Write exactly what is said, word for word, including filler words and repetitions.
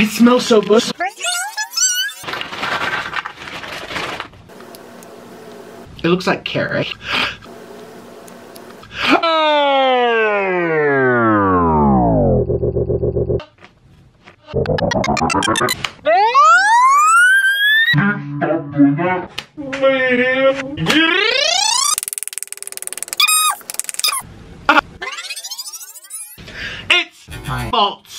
I smell so bush. It looks like carrot. It's my fault.